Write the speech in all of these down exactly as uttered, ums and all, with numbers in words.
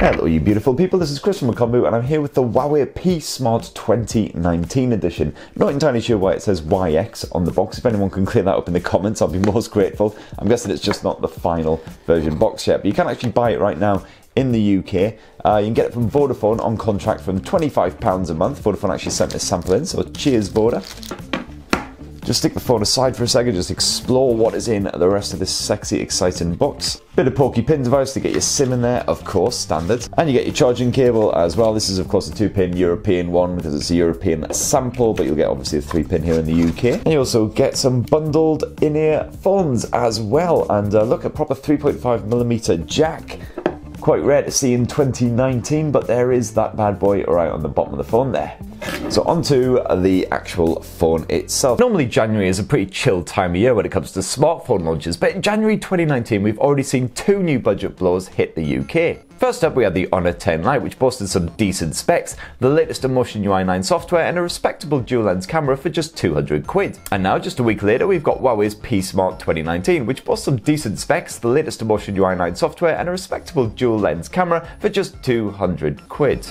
Hello you beautiful people, this is Chris from Recombu and I'm here with the Huawei P Smart twenty nineteen edition. Not entirely sure why it says Y X on the box. If anyone can clear that up in the comments, I'll be most grateful. I'm guessing it's just not the final version box yet, but you can actually buy it right now in the U K. Uh, you can get it from Vodafone on contract from twenty-five pounds a month. Vodafone actually sent this sample in, so cheers Voda. Just stick the phone aside for a second, just explore what is in the rest of this sexy, exciting box. Bit of porky pin device to get your SIM in there, of course, standard. And you get your charging cable as well. This is, of course, a two-pin European one because it's a European sample, but you'll get, obviously, a three-pin here in the U K. And you also get some bundled in-ear phones as well. And uh, look, a proper three point five millimeter jack. Quite rare to see in twenty nineteen, but there is that bad boy right on the bottom of the phone there. So onto the actual phone itself. Normally January is a pretty chill time of year when it comes to smartphone launches, but in January twenty nineteen we've already seen two new budget blows hit the U K. First up we had the Honor ten Lite, which boasted some decent specs, the latest Emotion U I nine software and a respectable dual lens camera for just two hundred quid. And now just a week later we've got Huawei's P Smart twenty nineteen, which boasts some decent specs, the latest Emotion U I nine software and a respectable dual lens camera for just two hundred quid.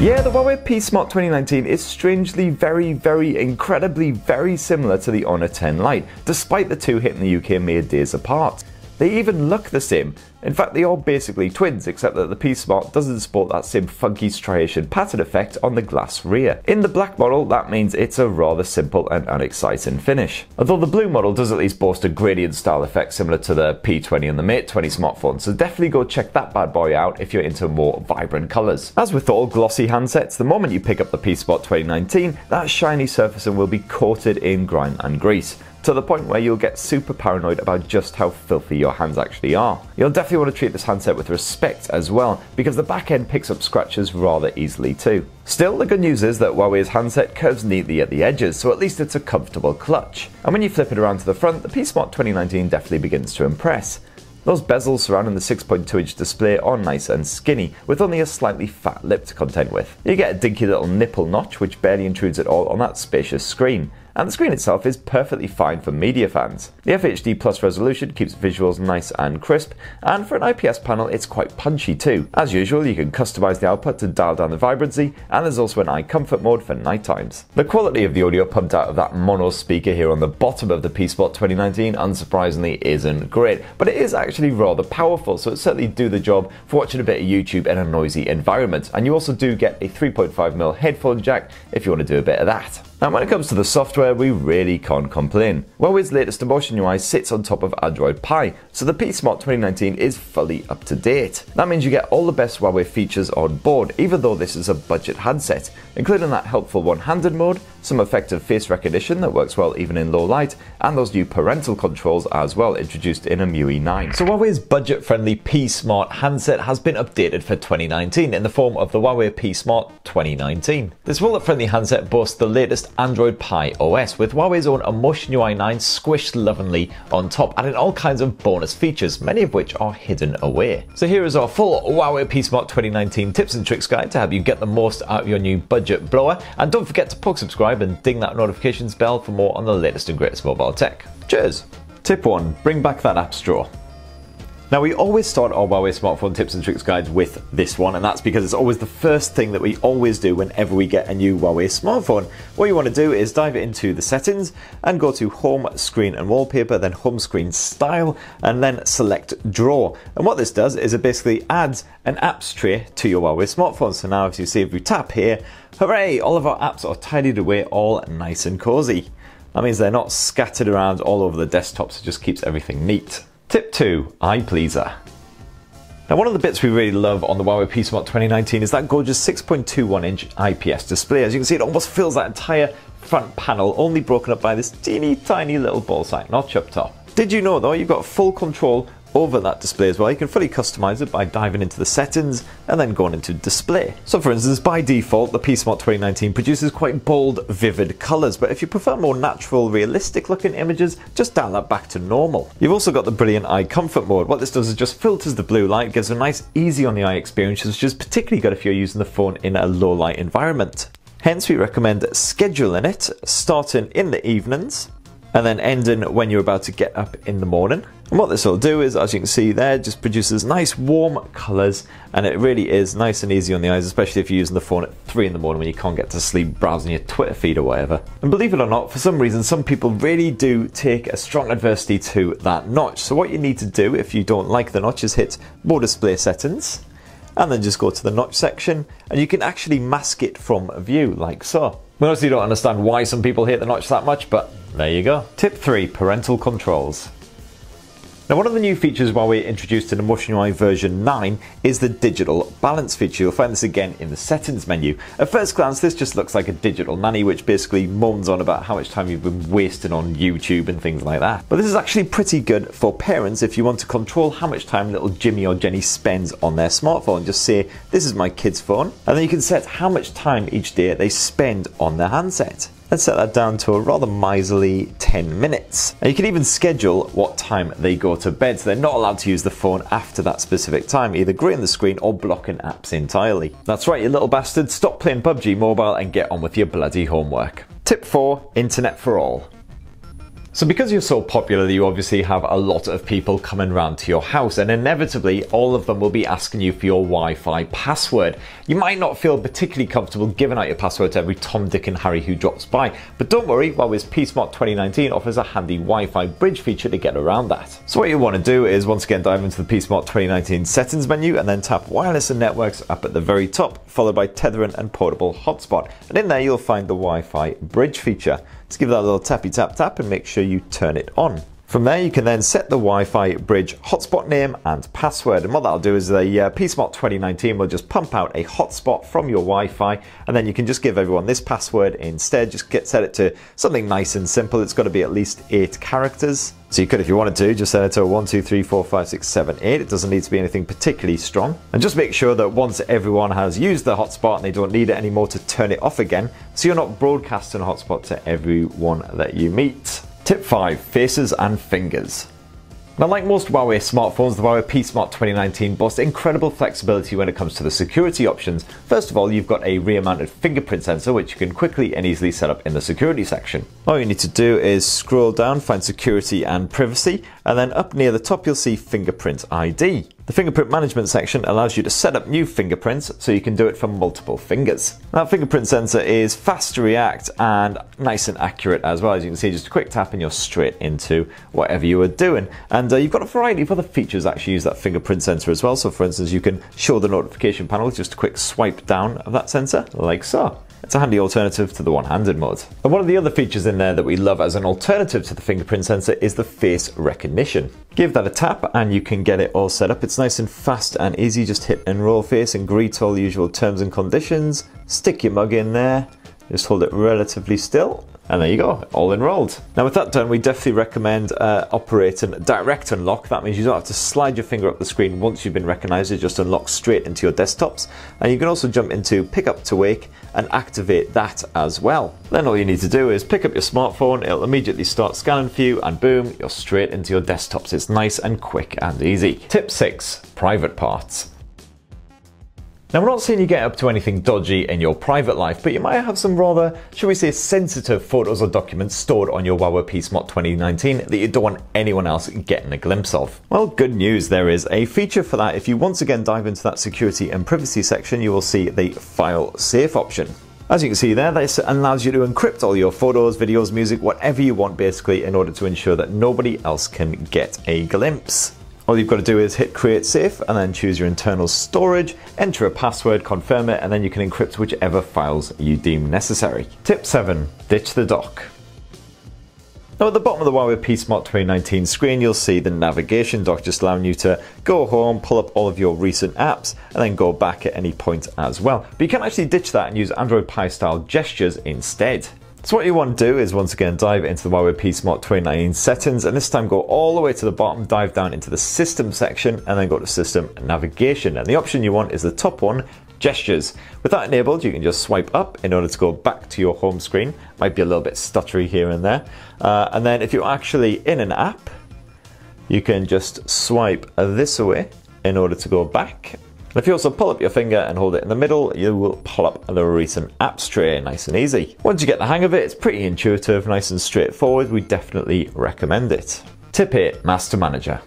Yeah, the Huawei P Smart twenty nineteen is strangely very, very, incredibly very similar to the Honor ten Lite, despite the two hitting the U K mere days apart. They even look the same. In fact, they are basically twins, except that the P Smart doesn't sport that same funky striation pattern effect on the glass rear. In the black model, that means it's a rather simple and unexciting finish. Although the blue model does at least boast a gradient style effect similar to the P twenty and the Mate twenty smartphones, so definitely go check that bad boy out if you're into more vibrant colours. As with all glossy handsets, the moment you pick up the P Smart twenty nineteen, that shiny surface will be coated in grime and grease, to the point where you'll get super paranoid about just how filthy your hands actually are. You'll definitely want to treat this handset with respect as well, because the back end picks up scratches rather easily too. Still, the good news is that Huawei's handset curves neatly at the edges, so at least it's a comfortable clutch. And when you flip it around to the front, the P Smart twenty nineteen definitely begins to impress. Those bezels surrounding the six point two inch display are nice and skinny, with only a slightly fat lip to contend with. You get a dinky little nipple notch which barely intrudes at all on that spacious screen, and the screen itself is perfectly fine for media fans. The F H D Plus resolution keeps visuals nice and crisp, and for an I P S panel it's quite punchy too. As usual, you can customise the output to dial down the vibrancy, and there's also an eye comfort mode for night times. The quality of the audio pumped out of that mono speaker here on the bottom of the P Smart twenty nineteen unsurprisingly isn't great, but it is actually rather powerful, so it certainly do the job for watching a bit of YouTube in a noisy environment, and you also do get a three point five millimeter headphone jack if you want to do a bit of that. And when it comes to the software, we really can't complain. Huawei's latest Emotion U I sits on top of Android Pie, so the P Smart twenty nineteen is fully up to date. That means you get all the best Huawei features on board, even though this is a budget handset, including that helpful one-handed mode, some effective face recognition that works well even in low light, and those new parental controls as well, introduced in E M U I nine. So Huawei's budget-friendly P Smart handset has been updated for twenty nineteen in the form of the Huawei P Smart twenty nineteen. This wallet-friendly handset boasts the latest Android Pie O S, with Huawei's own Emotion U I nine squished lovingly on top, adding all kinds of bonus features, many of which are hidden away. So here is our full Huawei P Smart twenty nineteen tips and tricks guide to help you get the most out of your new budget blower, and don't forget to poke subscribe and ding that notifications bell for more on the latest and greatest mobile tech. Cheers! Tip one. Bring back that app straw. Now we always start our Huawei smartphone tips and tricks guides with this one, and that's because it's always the first thing that we always do whenever we get a new Huawei smartphone. What you want to do is dive into the settings and go to home screen and wallpaper, then home screen style, and then select draw. And what this does is it basically adds an apps tray to your Huawei smartphone. So now if you see if we tap here, hooray, all of our apps are tidied away all nice and cozy. That means they're not scattered around all over the desktop, so it just keeps everything neat. Tip two. Eye pleaser. Now one of the bits we really love on the Huawei P Smart twenty nineteen is that gorgeous six point two one inch I P S display. As you can see, it almost fills that entire front panel, only broken up by this teeny tiny little ball sack notch up top. Did you know though, you've got full control over that display as well. You can fully customize it by diving into the settings and then going into display. So for instance, by default, the P Smart twenty nineteen produces quite bold, vivid colors, but if you prefer more natural, realistic looking images, just dial that back to normal. You've also got the brilliant eye comfort mode. What this does is just filters the blue light, gives a nice easy on the eye experience, which is particularly good if you're using the phone in a low light environment. Hence we recommend scheduling it, starting in the evenings, and then ending when you're about to get up in the morning. And what this will do is, as you can see there, just produces nice warm colours, and it really is nice and easy on the eyes, especially if you're using the phone at three in the morning when you can't get to sleep browsing your Twitter feed or whatever. And believe it or not, for some reason some people really do take a strong adversity to that notch. So what you need to do if you don't like the notch is hit More Display Settings, and then just go to the notch section, and you can actually mask it from view like so. We honestly don't understand why some people hate the notch that much, but there you go. Tip three, parental controls. Now, one of the new features Huawei introduced in Emotion U I version nine is the digital balance feature. You'll find this again in the settings menu. At first glance, this just looks like a digital nanny which basically moans on about how much time you've been wasting on YouTube and things like that. But this is actually pretty good for parents if you want to control how much time little Jimmy or Jenny spends on their smartphone. Just say, this is my kid's phone, and then you can set how much time each day they spend on their handset. Let's set that down to a rather miserly ten minutes. And you can even schedule what time they go to bed, so they're not allowed to use the phone after that specific time, either greying the screen or blocking apps entirely. That's right, you little bastard, stop playing P U B G Mobile and get on with your bloody homework. Tip four, internet for all. So because you're so popular, you obviously have a lot of people coming round to your house, and inevitably all of them will be asking you for your Wi-Fi password. You might not feel particularly comfortable giving out your password to every Tom, Dick and Harry who drops by, but don't worry, Huawei's P Smart twenty nineteen offers a handy Wi-Fi bridge feature to get around that. So what you want to do is once again dive into the P Smart twenty nineteen settings menu, and then tap wireless and networks up at the very top, followed by tethering and portable hotspot, and in there you'll find the Wi-Fi bridge feature. Just give that a little tappy tap tap and make sure you turn it on. From there you can then set the Wi-Fi bridge hotspot name and password, and what that'll do is the uh, P Smart twenty nineteen will just pump out a hotspot from your Wi-Fi, and then you can just give everyone this password instead. Just get set it to something nice and simple. It's got to be at least eight characters. So you could, if you wanted to, just set it to one two three four five six seven eight. It doesn't need to be anything particularly strong. And just make sure that once everyone has used the hotspot and they don't need it anymore, to turn it off again, so you're not broadcasting a hotspot to everyone that you meet. Tip five, faces and fingers. Now, like most Huawei smartphones, the Huawei P Smart twenty nineteen boasts incredible flexibility when it comes to the security options. First of all, you've got a rear-mounted fingerprint sensor which you can quickly and easily set up in the security section. All you need to do is scroll down, find security and privacy, and then up near the top you'll see fingerprint I D. The fingerprint management section allows you to set up new fingerprints, so you can do it for multiple fingers. That fingerprint sensor is fast to react and nice and accurate as well. As you can see, just a quick tap and you're straight into whatever you were doing. And uh, you've got a variety of other features that actually use that fingerprint sensor as well. So for instance, you can show the notification panel with just a quick swipe down of that sensor, like so. It's a handy alternative to the one-handed mode. And one of the other features in there that we love as an alternative to the fingerprint sensor is the face recognition. Give that a tap and you can get it all set up. It's nice and fast and easy. Just hit enroll face and greet all the usual terms and conditions. Stick your mug in there. Just hold it relatively still. And there you go, all enrolled. Now, with that done, we definitely recommend uh, operating direct unlock. That means you don't have to slide your finger up the screen once you've been recognized. It just unlocks straight into your desktops. And you can also jump into pick up to wake and activate that as well. Then all you need to do is pick up your smartphone, it'll immediately start scanning for you, and boom, you're straight into your desktops. It's nice and quick and easy. Tip six, private parts. Now, we're not saying you get up to anything dodgy in your private life, but you might have some rather, shall we say, sensitive photos or documents stored on your Huawei P Smart twenty nineteen that you don't want anyone else getting a glimpse of. Well, good news, there is a feature for that. If you once again dive into that security and privacy section, you will see the file safe option. As you can see there, this allows you to encrypt all your photos, videos, music, whatever you want basically, in order to ensure that nobody else can get a glimpse. All you've got to do is hit create safe and then choose your internal storage, enter a password, confirm it, and then you can encrypt whichever files you deem necessary. Tip seven, ditch the dock. Now, at the bottom of the Huawei P Smart twenty nineteen screen, you'll see the navigation dock, just allowing you to go home, pull up all of your recent apps, and then go back at any point as well. But you can actually ditch that and use Android Pie style gestures instead. So what you want to do is once again dive into the Huawei P Smart twenty nineteen settings, and this time go all the way to the bottom, dive down into the system section, and then go to system navigation. And the option you want is the top one, gestures. With that enabled, you can just swipe up in order to go back to your home screen. Might be a little bit stuttery here and there. Uh, and then if you're actually in an app, you can just swipe this away in order to go back. And if you also pull up your finger and hold it in the middle, you will pull up the recent apps tray, nice and easy. Once you get the hang of it, it's pretty intuitive, nice and straightforward. We definitely recommend it. Tip eight, Master Manager.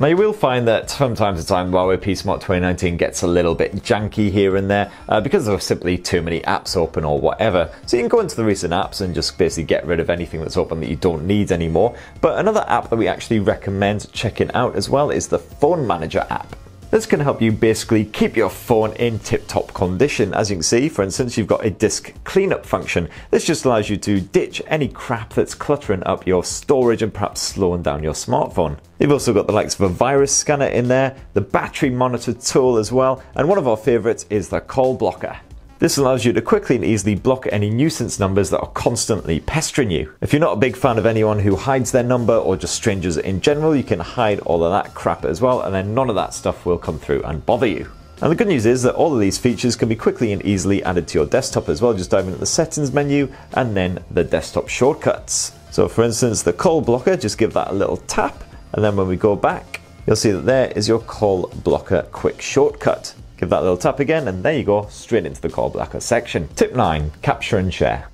Now you will find that from time to time Huawei P Smart twenty nineteen gets a little bit janky here and there uh, because there are simply too many apps open or whatever. So you can go into the recent apps and just basically get rid of anything that's open that you don't need anymore. But another app that we actually recommend checking out as well is the Phone Manager app. This can help you basically keep your phone in tip-top condition. As you can see, for instance, you've got a disk cleanup function. This just allows you to ditch any crap that's cluttering up your storage and perhaps slowing down your smartphone. You've also got the likes of a virus scanner in there, the battery monitor tool as well, and one of our favorites is the call blocker. This allows you to quickly and easily block any nuisance numbers that are constantly pestering you. If you're not a big fan of anyone who hides their number or just strangers in general, you can hide all of that crap as well, and then none of that stuff will come through and bother you. And the good news is that all of these features can be quickly and easily added to your desktop as well. Just dive into the settings menu and then the desktop shortcuts. So for instance, the call blocker, just give that a little tap, and then when we go back, you'll see that there is your call blocker quick shortcut. Give that a little tap again, and there you go, straight into the call blocker section. Tip nine, Capture and Share.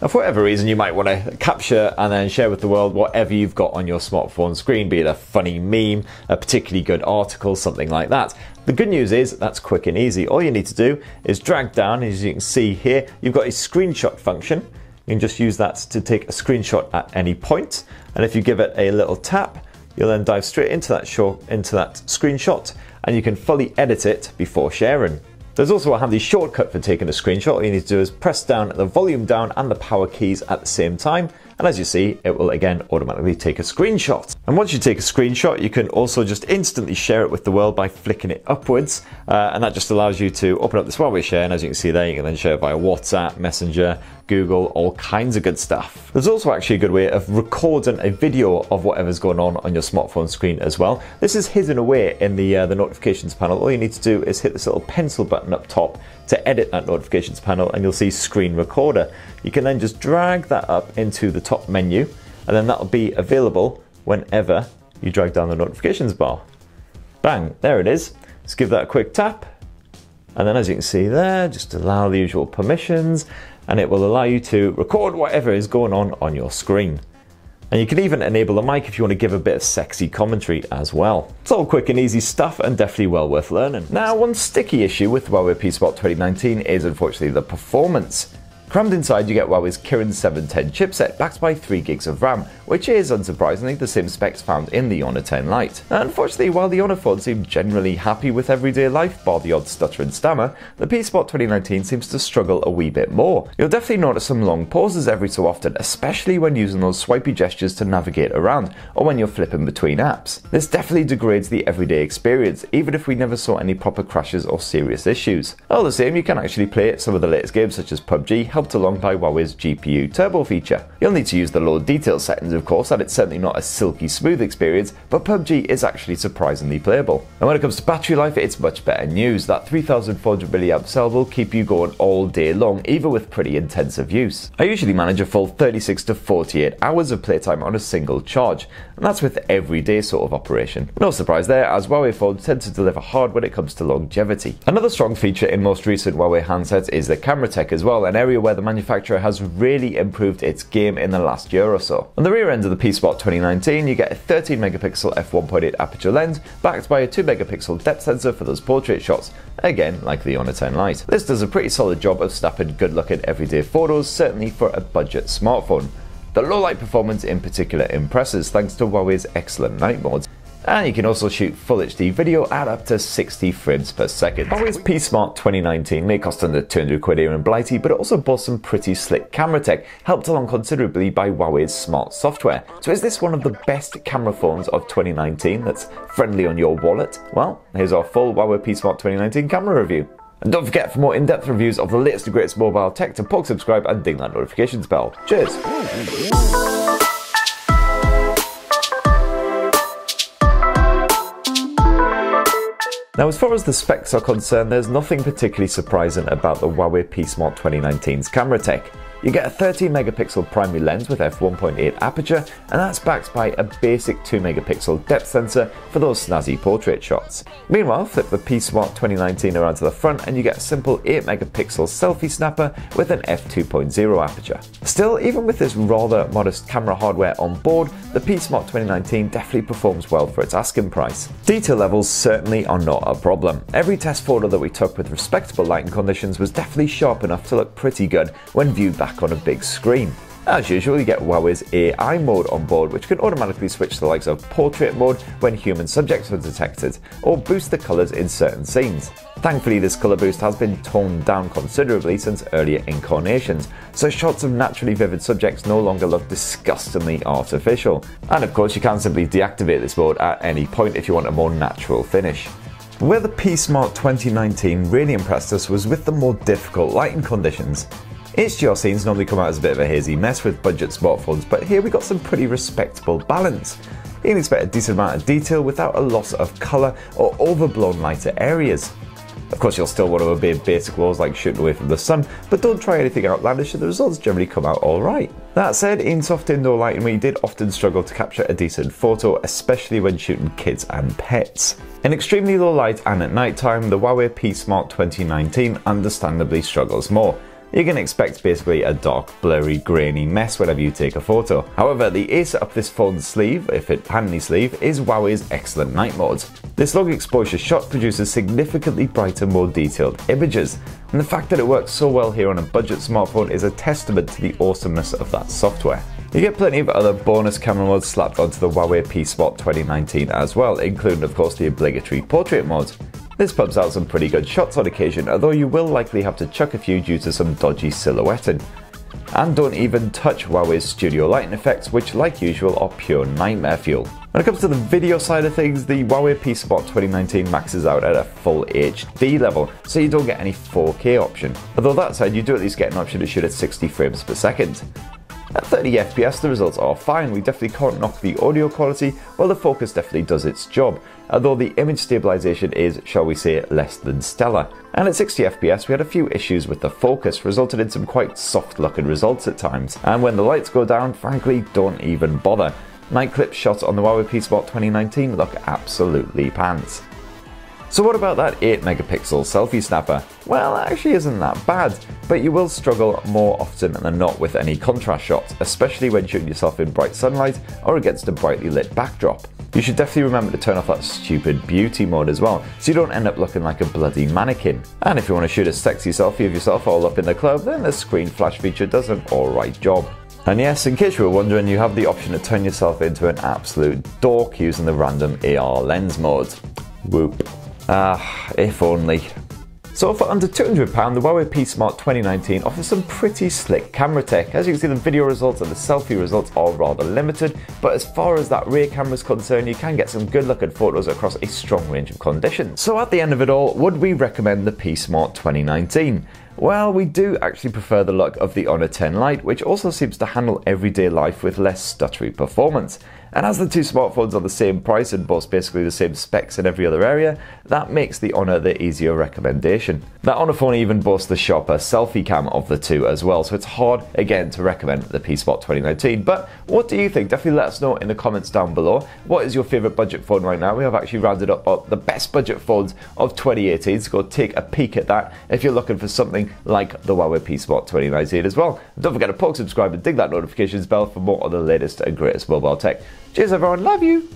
Now, for whatever reason, you might want to capture and then share with the world whatever you've got on your smartphone screen, be it a funny meme, a particularly good article, something like that. The good news is that's quick and easy. All you need to do is drag down, as you can see here, you've got a screenshot function. You can just use that to take a screenshot at any point, and if you give it a little tap, you'll then dive straight into that, show, into that screenshot, and you can fully edit it before sharing. There's also a handy shortcut for taking a screenshot. All you need to do is press down the volume down and the power keys at the same time, and as you see, it will again automatically take a screenshot. And once you take a screenshot, you can also just instantly share it with the world by flicking it upwards, uh, and that just allows you to open up this Huawei Share, and as you can see there, you can then share via WhatsApp, Messenger, Google, all kinds of good stuff. There's also actually a good way of recording a video of whatever's going on on your smartphone screen as well. This is hidden away in the, uh, the notifications panel. All you need to do is hit this little pencil button up top to edit that notifications panel, and you'll see screen recorder. You can then just drag that up into the top menu, and then that'll be available whenever you drag down the notifications bar. Bang, there it is. Just give that a quick tap, and then as you can see there, just allow the usual permissions, and it will allow you to record whatever is going on on your screen. And you can even enable the mic if you want to give a bit of sexy commentary as well. It's all quick and easy stuff, and definitely well worth learning. Now, one sticky issue with Huawei P Smart twenty nineteen is unfortunately the performance. Crammed inside, you get Huawei's Kirin seven ten chipset backed by three gigs of RAM, which is unsurprisingly the same specs found in the Honor ten Lite. And unfortunately, while the Honor phone seemed generally happy with everyday life, bar the odd stutter and stammer, the P Smart twenty nineteen seems to struggle a wee bit more. You'll definitely notice some long pauses every so often, especially when using those swipey gestures to navigate around, or when you're flipping between apps. This definitely degrades the everyday experience, even if we never saw any proper crashes or serious issues. All the same, you can actually play some of the latest games such as P U B G, helped along by Huawei's G P U Turbo feature. You'll need to use the low detail settings, of course, and it's certainly not a silky smooth experience, but P U B G is actually surprisingly playable. And when it comes to battery life, it's much better news. That three thousand four hundred milliamp hour cell will keep you going all day long, even with pretty intensive use. I usually manage a full thirty-six to forty-eight hours of playtime on a single charge, and that's with everyday sort of operation. No surprise there, as Huawei phones tend to deliver hard when it comes to longevity. Another strong feature in most recent Huawei handsets is the camera tech as well, an area where the manufacturer has really improved its game in the last year or so. On the rear end of the P Smart twenty nineteen, you get a thirteen megapixel f one point eight aperture lens backed by a two megapixel depth sensor for those portrait shots, again like the Honor ten Lite. This does a pretty solid job of snapping good looking everyday photos, certainly for a budget smartphone. The low light performance in particular impresses thanks to Huawei's excellent night modes. And you can also shoot full H D video at up to sixty frames per second. Huawei's P Smart twenty nineteen may cost under two hundred quid here in Blighty, but it also boasts some pretty slick camera tech, helped along considerably by Huawei's smart software. So is this one of the best camera phones of twenty nineteen that's friendly on your wallet? Well, here's our full Huawei P Smart twenty nineteen camera review. And don't forget, for more in-depth reviews of the latest and greatest mobile tech, to poke, subscribe and ding that notifications bell. Cheers! Now, as far as the specs are concerned, there's nothing particularly surprising about the Huawei P Smart twenty nineteen's camera tech. You get a thirteen megapixel primary lens with f one point eight aperture, and that's backed by a basic two megapixel depth sensor for those snazzy portrait shots. Meanwhile, flip the P Smart twenty nineteen around to the front and you get a simple eight megapixel selfie snapper with an f two point oh aperture. Still, even with this rather modest camera hardware on board, the P Smart twenty nineteen definitely performs well for its asking price. Detail levels certainly are not a problem. Every test photo that we took with respectable lighting conditions was definitely sharp enough to look pretty good when viewed back on a big screen. As usual, you get Huawei's A I mode on board, which can automatically switch to the likes of portrait mode when human subjects are detected, or boost the colours in certain scenes. Thankfully, this colour boost has been toned down considerably since earlier incarnations, so shots of naturally vivid subjects no longer look disgustingly artificial. And of course, you can simply deactivate this mode at any point if you want a more natural finish. Where the P Smart twenty nineteen really impressed us was with the more difficult lighting conditions. H D R scenes normally come out as a bit of a hazy mess with budget smartphones, but here we got some pretty respectable balance. You can expect a decent amount of detail without a loss of colour or overblown lighter areas. Of course, you'll still want to obey basic laws like shooting away from the sun, but don't try anything outlandish and the results generally come out alright. That said, in soft indoor lighting we did often struggle to capture a decent photo, especially when shooting kids and pets. In extremely low light and at night time, the Huawei P Smart twenty nineteen understandably struggles more. You can expect basically a dark, blurry, grainy mess whenever you take a photo. However, the ace up this phone's sleeve, if it had any sleeve, is Huawei's excellent night modes. This long exposure shot produces significantly brighter, more detailed images, and the fact that it works so well here on a budget smartphone is a testament to the awesomeness of that software. You get plenty of other bonus camera modes slapped onto the Huawei P Smart twenty nineteen as well, including of course the obligatory portrait mode. This pumps out some pretty good shots on occasion, although you will likely have to chuck a few due to some dodgy silhouetting. And don't even touch Huawei's studio lighting effects, which like usual are pure nightmare fuel. When it comes to the video side of things, the Huawei P Smart twenty nineteen maxes out at a full H D level, so you don't get any four K option. Although that said, you do at least get an option to shoot at sixty frames per second. At thirty F P S the results are fine, we definitely can't knock the audio quality, while the focus definitely does its job, although the image stabilisation is, shall we say, less than stellar. And at sixty F P S we had a few issues with the focus, resulted in some quite soft looking results at times, and when the lights go down, frankly, don't even bother. Night clip shots on the Huawei P Smart twenty nineteen look absolutely pants. So what about that eight megapixel selfie snapper? Well, it actually isn't that bad, but you will struggle more often than not with any contrast shots, especially when shooting yourself in bright sunlight or against a brightly lit backdrop. You should definitely remember to turn off that stupid beauty mode as well, so you don't end up looking like a bloody mannequin. And if you want to shoot a sexy selfie of yourself all up in the club, then the screen flash feature does an alright job. And yes, in case you were wondering, you have the option to turn yourself into an absolute dork using the random A R lens mode. Whoop. Ah, uh, if only. So for under two hundred pounds, the Huawei P Smart twenty nineteen offers some pretty slick camera tech. As you can see, the video results and the selfie results are rather limited, but as far as that rear camera is concerned, you can get some good looking photos across a strong range of conditions. So at the end of it all, would we recommend the P Smart twenty nineteen? Well, we do actually prefer the look of the Honor ten Lite, which also seems to handle everyday life with less stuttery performance. And as the two smartphones are the same price and boast basically the same specs in every other area, that makes the Honor the easier recommendation. That Honor phone even boasts the sharper selfie cam of the two as well, so it's hard again to recommend the P Smart twenty nineteen. But what do you think? Definitely let us know in the comments down below. What is your favourite budget phone right now? We have actually rounded up, up the best budget phones of twenty eighteen, so go take a peek at that if you're looking for something like the Huawei P Smart twenty nineteen as well. And don't forget to poke, subscribe and ding that notifications bell for more of the latest and greatest mobile tech. Cheers everyone, love you!